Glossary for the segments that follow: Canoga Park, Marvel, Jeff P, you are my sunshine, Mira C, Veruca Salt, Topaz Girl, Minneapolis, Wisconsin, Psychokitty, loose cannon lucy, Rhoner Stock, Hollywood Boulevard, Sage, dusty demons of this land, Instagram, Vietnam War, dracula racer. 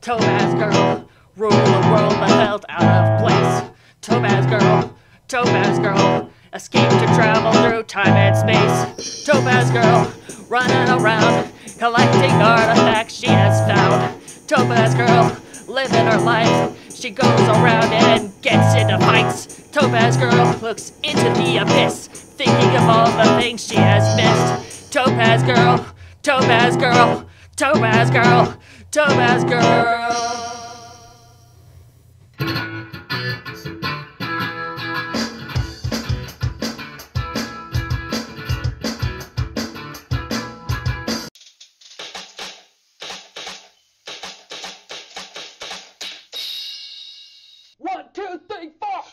Topaz girl, rule the world but felt out of place. Topaz girl, escape to travel through time and space. Topaz girl, running around, collecting artifacts she has found. Topaz girl, living her life, she goes around and gets into fights. Topaz girl looks into the abyss, thinking of all the things she has missed. Topaz girl, Topaz girl, Topaz girl, Topaz girl.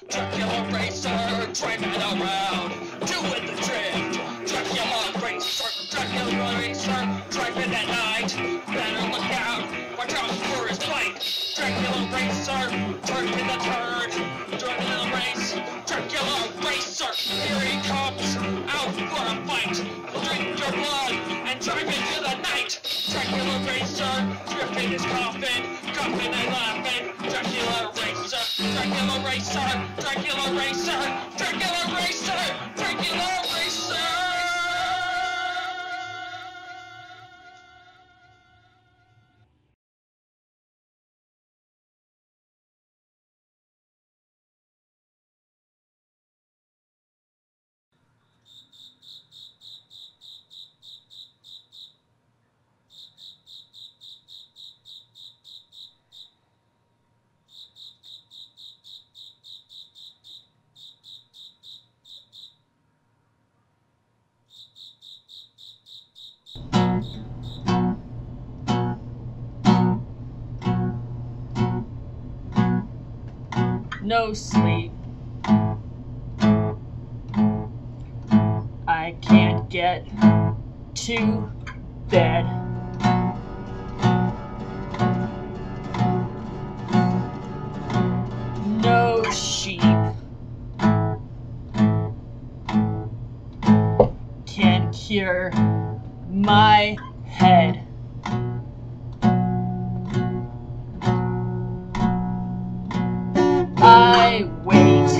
Dracula racer, driving around, doing the drift. Dracula racer, driving at night. Better look out, watch out for his bite. Dracula racer, turning the turn. Dracula race, Dracula racer. Here he comes, out for a fight. He'll drink your blood and drive into the night. Dracula racer, drifting his coffin, coughing and laughing. Dracula racer, Dracula racer, Dracula racer, Dracula racer, Dracula racer. No sleep. I can't get to bed. No sheep can cure my head. I wait,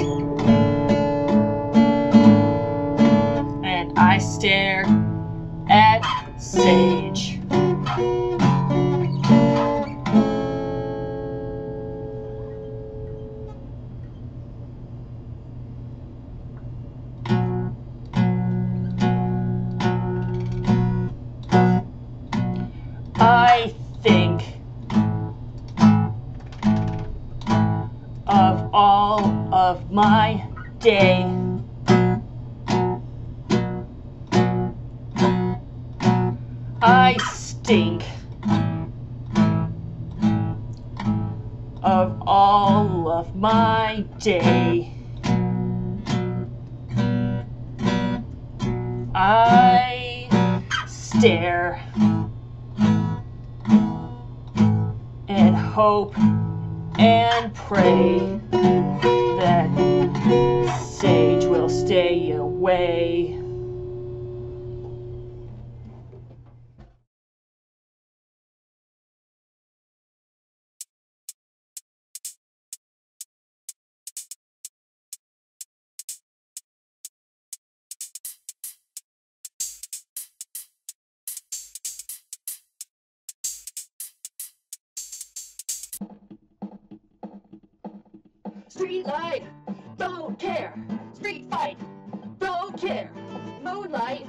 and I stare at Sage. I think of all of my day. I stink of all of my day. I stare and hope and pray that Sage will stay away. Street light, don't care. Street fight, don't care. Moonlight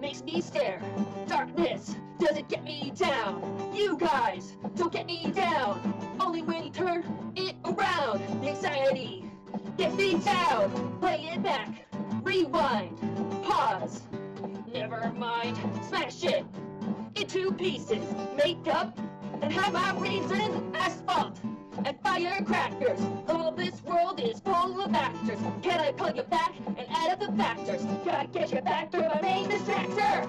makes me stare. Darkness doesn't get me down. You guys don't get me down. Only when you turn it around. The anxiety gets me down. Play it back, rewind, pause. Never mind, smash it into pieces. Make up and have my reason asphalt and firecrackers. All this world is full of actors. Can I call you back and add up the factors? Can I get you back through my main distractor?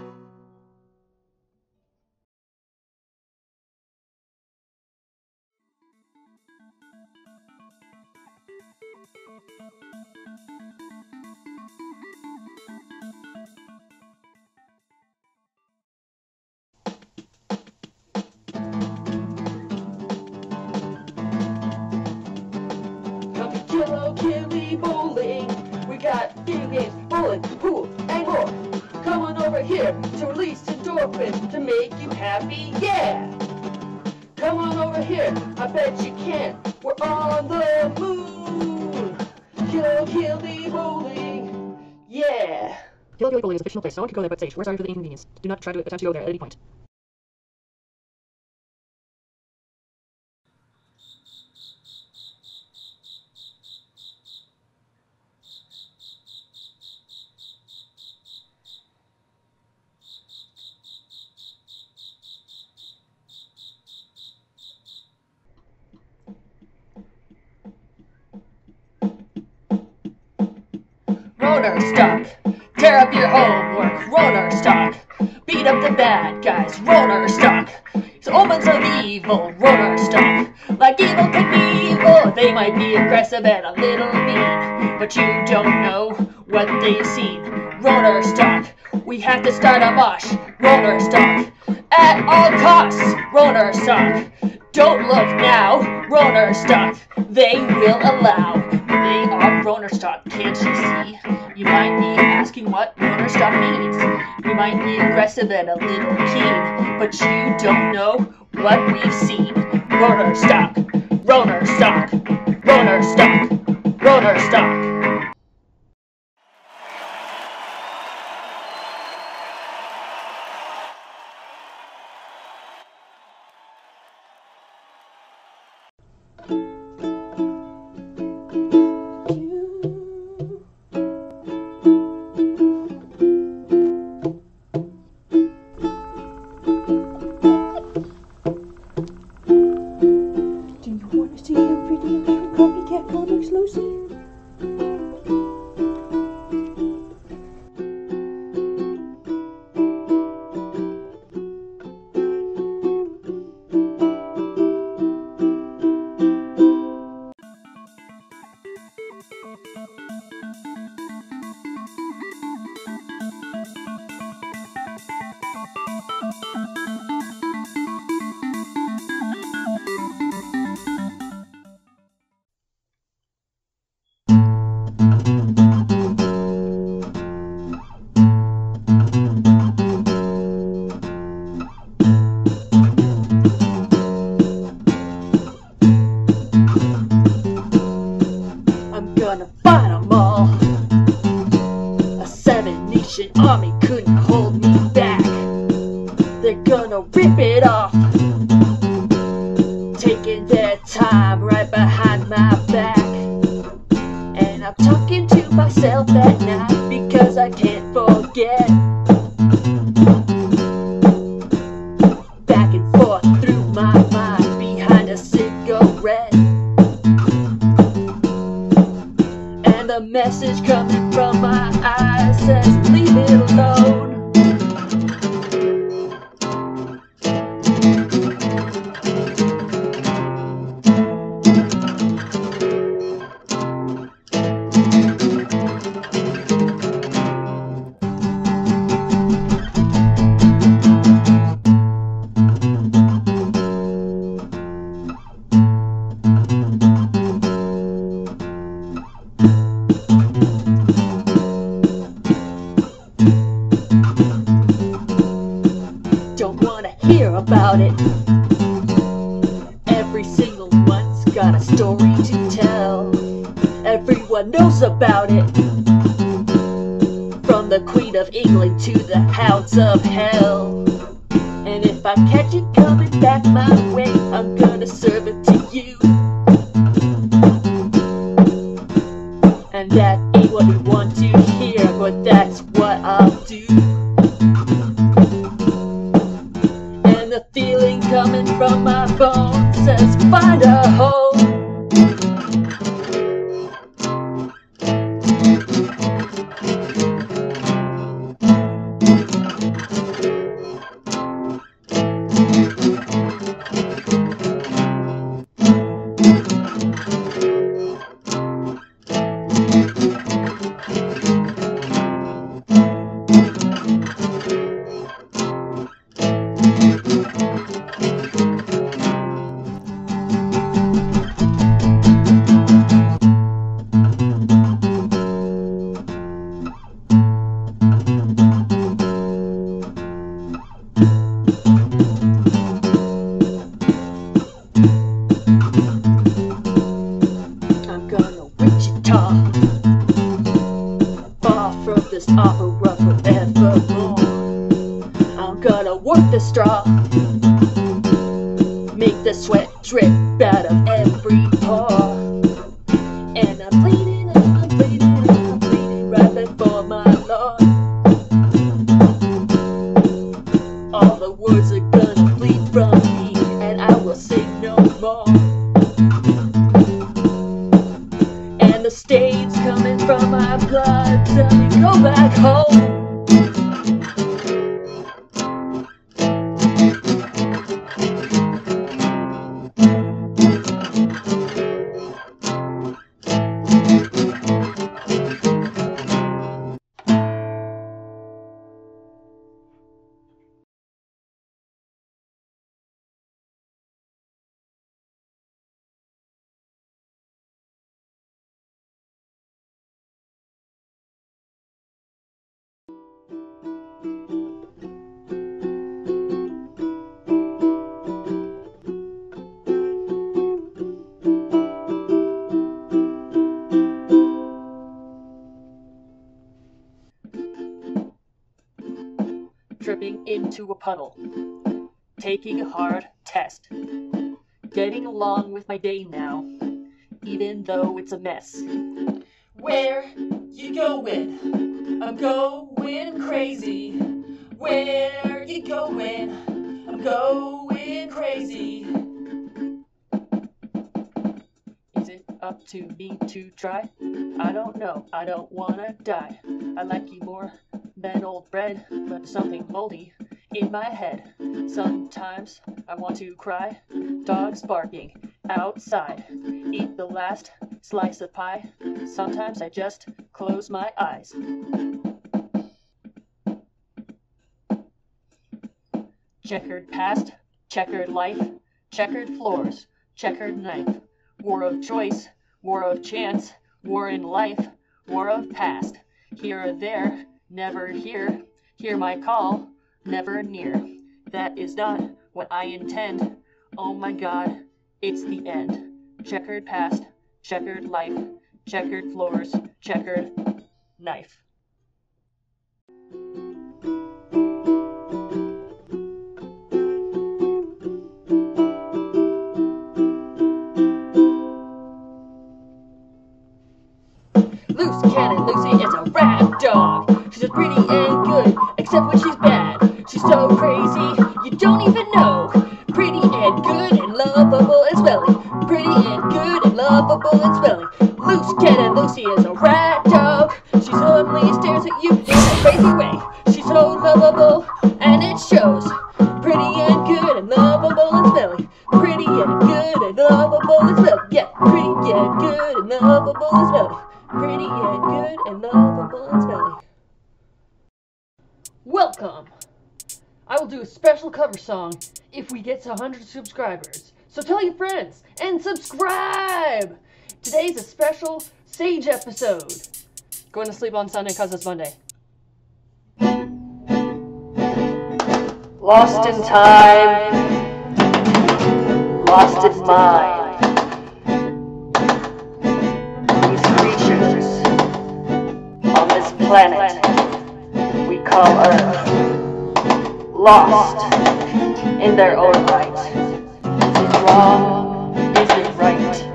We're here to release endorphins to make you happy, yeah! Come on over here, I bet you can. We're on the moon! Kill the holy, yeah! Kill the holy is a fictional place. No one can go there but Sage. We're sorry for the inconvenience. Do not try to attempt to go there at any point. Rhoner Stock, tear up your homework, Rhoner Stock, beat up the bad guys, Rhoner Stock, so omens of evil, Rhoner Stock, like evil could be evil, they might be aggressive and a little mean, but you don't know what they've seen, Rhoner Stock, we have to start a mosh, Rhoner Stock, at all costs, Rhoner Stock, don't look now, Rhoner Stock, they will allow. They are Rhoner Stock, can't you see? You might be asking what Rhoner Stock means. You might be aggressive and a little keen, but you don't know what we've seen. Rhoner Stock, Rhoner Stock, Rhoner Stock, Rhoner Stock. the straw. Make the sweat drip out of every paw. And I'm bleeding, and I'm bleeding, and I'm bleeding right before my Lord. All the words are gonna bleed from me, and I will sing no more. And the stains coming from my blood tell me go back home. Tripping into a puddle, taking a hard test, getting along with my day now, even though it's a mess. Where you going? I'm going crazy. Where you going? I'm going crazy. Is it up to me to try? I don't know. I don't wanna die. I like you more than old bread, but something moldy in my head. Sometimes I want to cry. Dogs barking outside. Eat the last slice of pie. Sometimes I just close my eyes. Checkered past, checkered life, checkered floors, checkered knife. War of choice, war of chance, war in life, war of past. Here or there, never here, hear my call, never near. That is not what I intend. Oh my God, it's the end. Checkered past, checkered life, checkered floors, checkered knife. Loose Cannon Lucy is a rad dog. She's pretty and good, except when she's bad. She's so crazy, you don't even know. Pretty and good and lovable and swelling. Pretty and good and lovable and swelling. Loose Cannon Lucy is a rat dog. She suddenly stares at you in a crazy way. She's so lovable, and it shows. Pretty and good and lovable and swelling. Pretty and good and lovable and swelling. Yeah, pretty and good and lovable and swelling. Pretty and good and lovable and swelling. Welcome! I will do a special cover song if we get to 100 subscribers. So tell your friends and subscribe! Today's a special Sage episode. Going to sleep on Sunday 'cause it's Monday. Lost in time. Lost in mind. These creatures on this planet we call Earth, lost in their own right. Is it wrong? Is it right?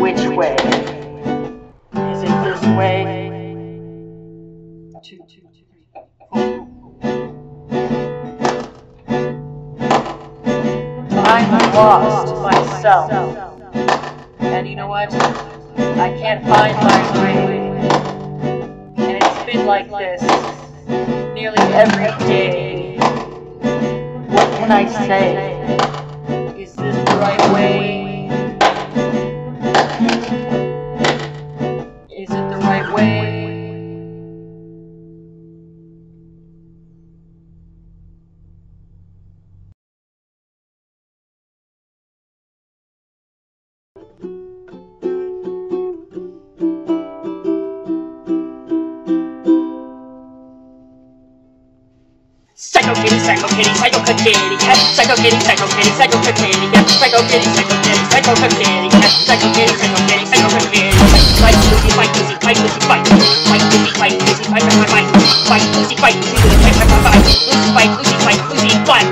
Which way? Is it this way? 2, 2, 3, 4. I'm lost myself, and you know what? I can't find my way, and it's been like this nearly every day. What can I say? Is this the right way? Is it the right way? Psychokitty, psychokitty, psychokitty, psychokitty, psychokitty, psychokitty, psychokitty, psychokitty, psychokitty, psychokitty, psychokitty, psychokitty. Fight, Lucy, fight, Lucy, fight, Lucy, fight, fight, Lucy, fight, Lucy, fight, fight, fight, Lucy, fight, Lucy, fight, fight, fight, Lucy, fight, Lucy, fight, Lucy, fight.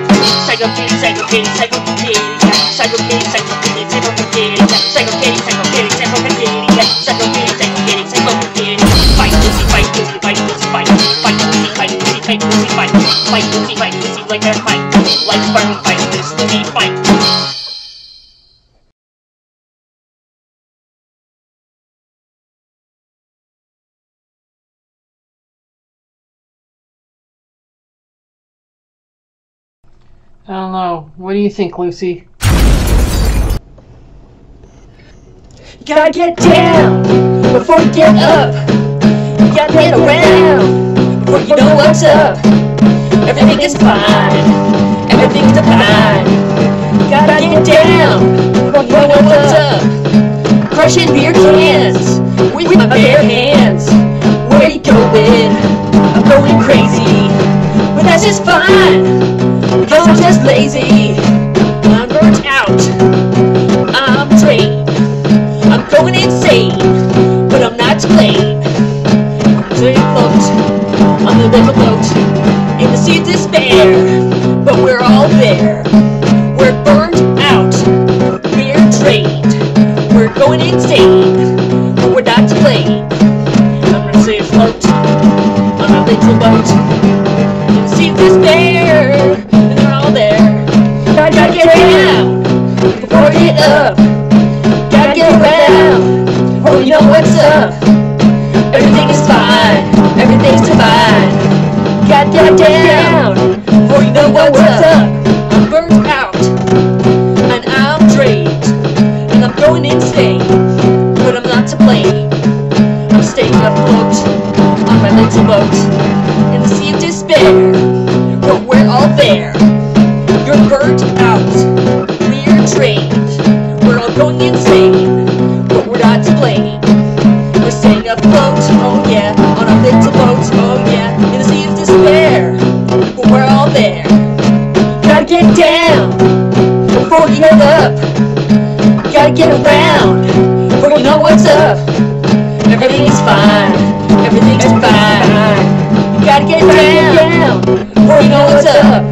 Psychokitty, psychokitty, psychokitty, psychokitty, psychokitty, psychokitty, psychokitty, psychokitty, psychokitty, psychokitty, psychokitty, psychokitty. Fight, Lucy, fight, Lucy, fight, Lucy, fight, fight, Lucy, fight, Lucy, fight, Lucy, fight. Fight, Lucy, like that fight. Like Spartan fight, this Lucy fight. I don't know. What do you think, Lucy? You gotta get down before you get up. You gotta get around before you know what's up. Everything is fine. Everything's divine. Gotta get down. You know what's up. Crushing beer cans with my bare hands. Where you going? I'm going crazy. But that's just fine. Because I'm just lazy. I'm burnt out. I'm drained. I'm going insane. But I'm not to blame. I'm doing float. On the river boat. In the sea of despair, but we're all there. We're burnt out, we're drained, we're going insane, but we're not to blame. I'm gonna stay afloat on my little boat. In the sea of despair, and they're all there. Gotta get down before we get up. Gotta get around, oh, you know what's up. Everything is fine, everything's divine. Gotta get down, before you know what's up. I'm burnt out, and I'm drained, and I'm going insane, but I'm not to blame. I'm staying afloat on my little boat in the sea of despair, but we're all there. You're burnt out, we're drained, we're all going insane, but we're not to blame. We're staying afloat, oh yeah, on our little boat, oh yeah, in the sea of despair, but we're all there. Gotta get down before you get up. Gotta get around before you know what's up. Everything's fine, everything's fine. You gotta get down before you know what's up.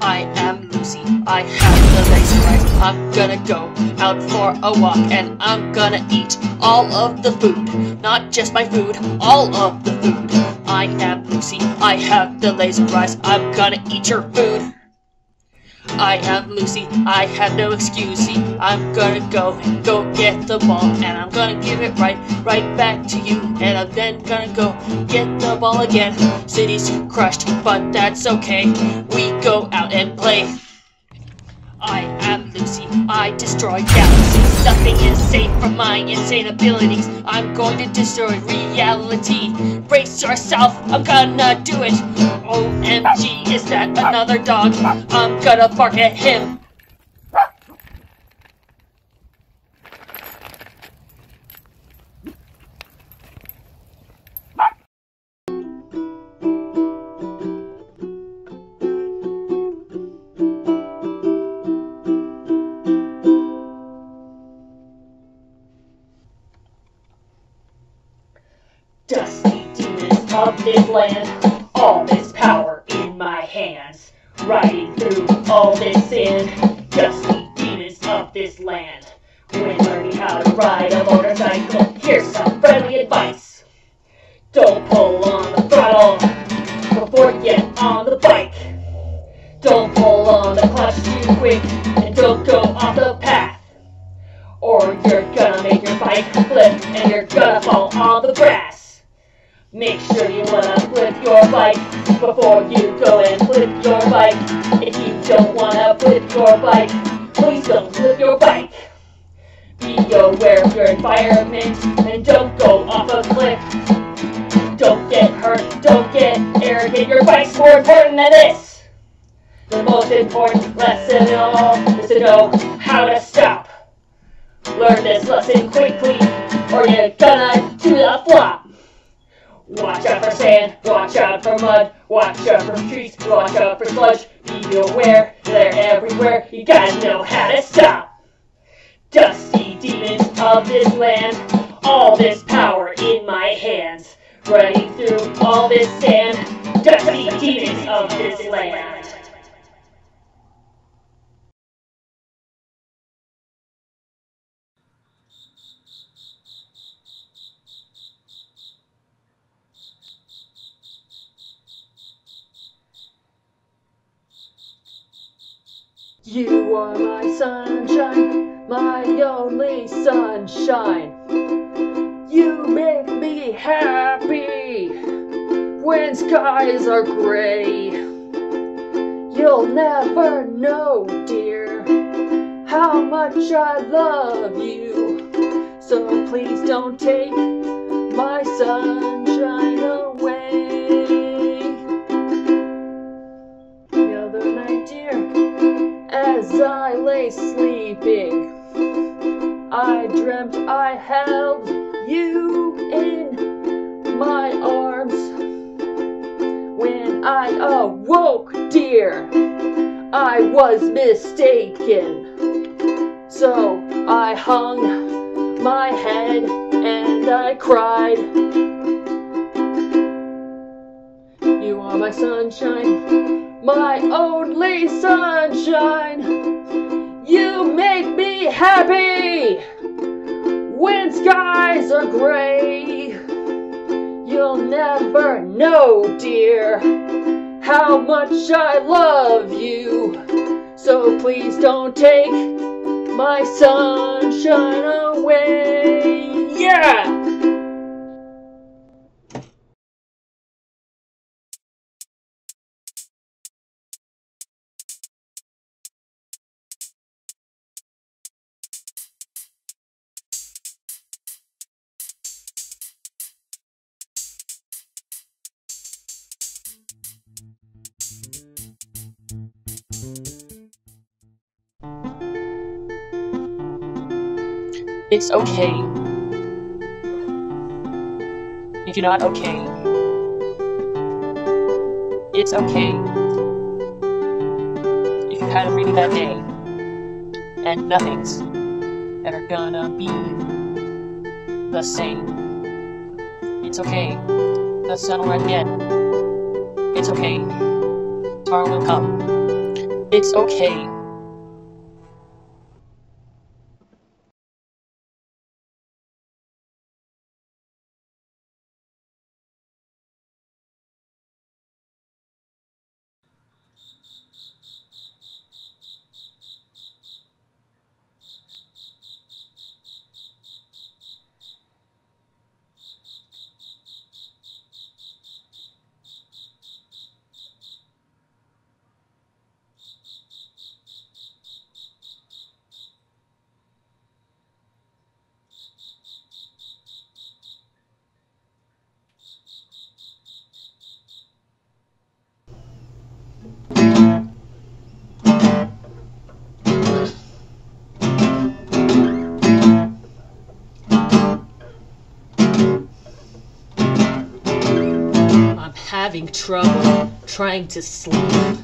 I am Lucy, I have the legs right. I'm gonna go out for a walk and I'm gonna eat all of the food. Not just my food, all of the food. I am Lucy, I have the legs right. I'm gonna eat your food. I am Lucy, I have no excusey. I'm gonna go get the ball, and I'm gonna give it right back to you. And I'm then gonna go get the ball again. City's crushed, but that's okay. We go out and play. I am Lucy, I destroy galaxies. Nothing is safe from my insane abilities. I'm going to destroy reality. Brace yourself, I'm gonna do it. OMG, is that another dog? I'm gonna bark at him. Dusty demons of this land, all this power in my hands, riding through all this sin. Dusty demons of this land, when learning how to ride a motorcycle, here's some friendly advice. Don't pull on the throttle before you get on the bike. Don't pull on the clutch too quick, and don't go off the path, or you're gonna make your bike flip, and you're gonna fall on the grass. Make sure you wanna flip your bike before you go and flip your bike. If you don't wanna flip your bike, please don't flip your bike. Be be aware of your environment and don't go off a cliff. Don't get hurt, don't get arrogant, your bike's more important than this. The most important lesson of all is to know how to stop. Learn this lesson quickly or you're gonna do the flop. Watch out for sand, watch out for mud, watch out for trees, watch out for sludge. Be aware, they're everywhere, you gotta know how to stop. Dusty demons of this land, all this power in my hands. Running through all this sand, dusty demons of this land. You are my sunshine, my only sunshine. You make me happy when skies are gray. You'll never know, dear, how much I love you. So please don't take my sunshine away. The other night, dear, as I lay sleeping, I dreamt I held you in my arms. When I awoke, dear, I was mistaken. So I hung my head and I cried. You are my sunshine, my only sunshine. You make me happy when skies are gray. You'll never know, dear, how much I love you. So please don't take my sunshine away. Yeah! It's okay if you're not okay. It's okay if you had a really bad day and nothing's ever gonna be the same. It's okay, the sun will rise again. It's okay, tomorrow will come. It's okay. Having trouble trying to sleep.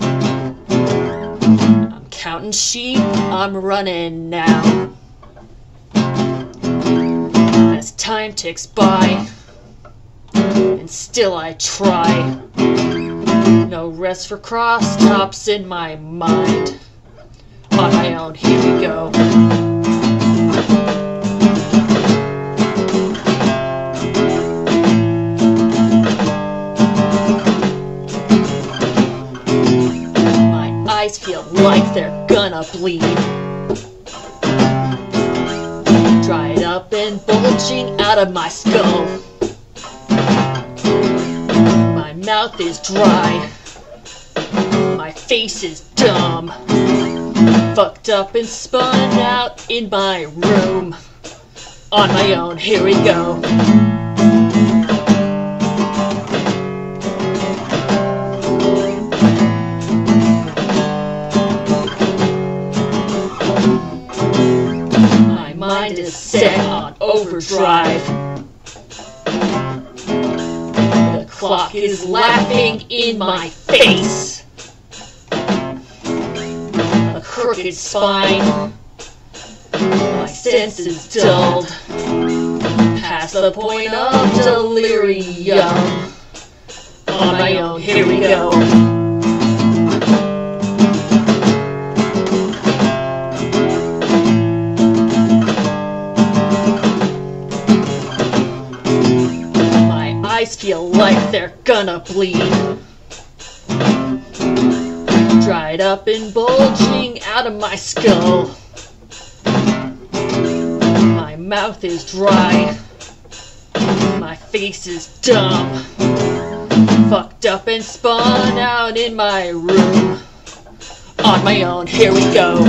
I'm counting sheep, I'm running now. As time ticks by, and still I try. No rest for cross-tops in my mind. On my own, here we go. Feel like they're gonna bleed. Dried up and bulging out of my skull. My mouth is dry. My face is dumb. fucked up and spun out in my room on my own. Here we go. My mind is set on overdrive. The clock is laughing in my face. Crooked spine, my senses dulled, past the point of delirium, on my own, here we go. My eyes feel like they're gonna bleed. Dried up and bulging out of my skull. My mouth is dry. My face is dumb. Fucked up and spun out in my room. On my own, here we go.